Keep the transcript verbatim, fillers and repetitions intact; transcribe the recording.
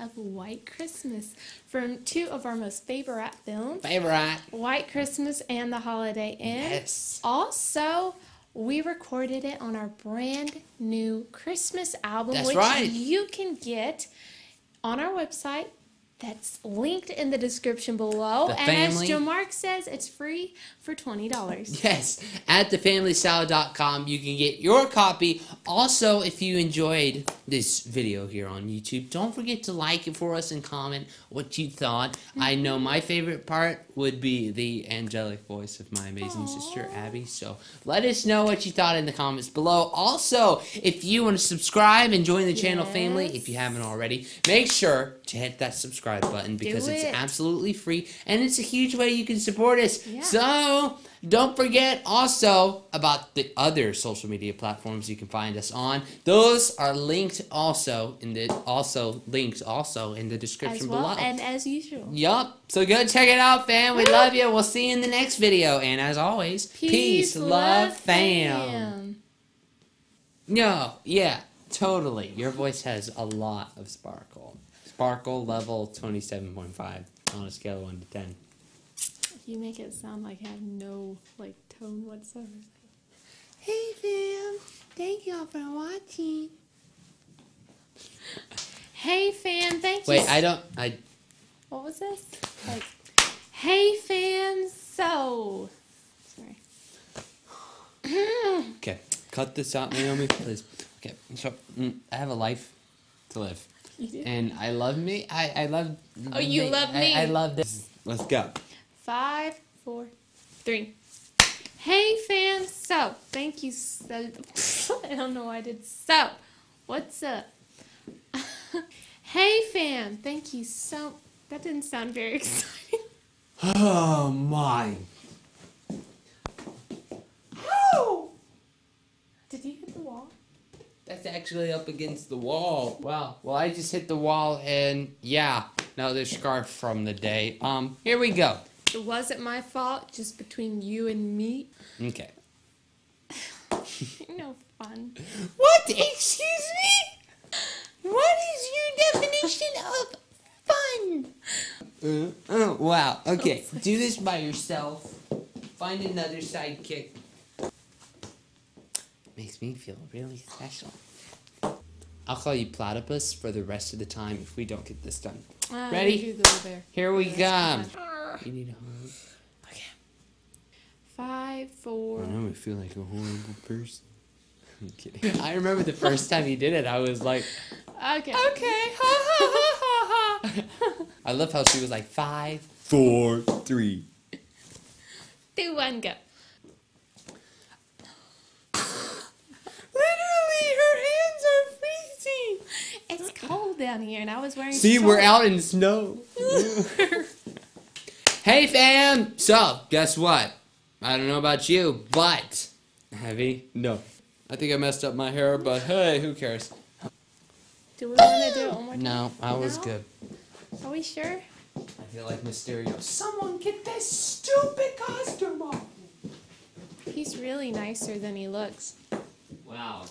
Of White Christmas from two of our most favorite films. Favorite. White Christmas and The Holiday Inn. Yes. Also, we recorded it on our brand new Christmas album. That's which right. You can get on our website. That's linked in the description below. The and family. As Joe Mark says, it's free for twenty dollars. Yes. At the family salad dot com, you can get your copy. Also, if you enjoyed this video here on YouTube, don't forget to like it for us and comment what you thought. Mm-hmm. I know my favorite part would be the angelic voice of my amazing Aww. Sister, Abby. So let us know what you thought in the comments below. Also, if you want to subscribe and join the yes. channel family, if you haven't already, make sure to hit that subscribe subscribe button because it's absolutely free and it's a huge way you can support us. Yeah. So don't forget also about the other social media platforms you can find us on. Those are linked also in the also linked also in the description as well, below. And as usual. Yup. So go check it out, fam. We love you. We'll see you in the next video. And as always, peace, peace love, fam. fam. No, yeah, totally. Your voice has a lot of sparkle. Sparkle level twenty-seven point five on a scale of one to ten. You make it sound like I have no, like, tone whatsoever. Hey, fam. Thank y'all for watching. Hey, fam. Thank you. Wait, I don't, I... What was this? Like, hey, fam. So... Sorry. Okay. Cut this out, Naomi, please. Okay. So, I have a life to live. You do? And I love me. I, I love... Oh, you me. love me. I, I love this. Let's go. Five, four, three. Hey, fam. So, thank you. So, I don't know why I did so. What's up? Hey, fam. Thank you so. That didn't sound very exciting. Oh my. Oh. Did you hit the wall? That's actually up against the wall. Wow. Well, I just hit the wall, and yeah. Another scarf from the day. Um. Here we go. It wasn't my fault, just between you and me. Okay. No fun. What? Excuse me? What is your definition of fun? Uh, oh, wow. Okay. Oh, do this by yourself. Find another sidekick. Makes me feel really special. I'll call you Platypus for the rest of the time if we don't get this done. Uh, Ready? There. Here we go. You need a hug. Okay. Five, four. I know I feel like a horrible person. I'm kidding. I remember the first time you did it, I was like, okay. Okay. Ha ha ha ha ha. I love how she was like, five, four, three. Two, one, go. Literally, her hands are freezing. It's cold down here, and I was wearing. See, shorts. We're out in snow. Hey, fam! So, guess what? I don't know about you, but... Heavy? No. I think I messed up my hair, but hey, who cares? Do we want to do it one more time? No, I was no? good. Are we sure? I feel like Mysterio. Someone get this stupid costume off! He's really nicer than he looks. Wow.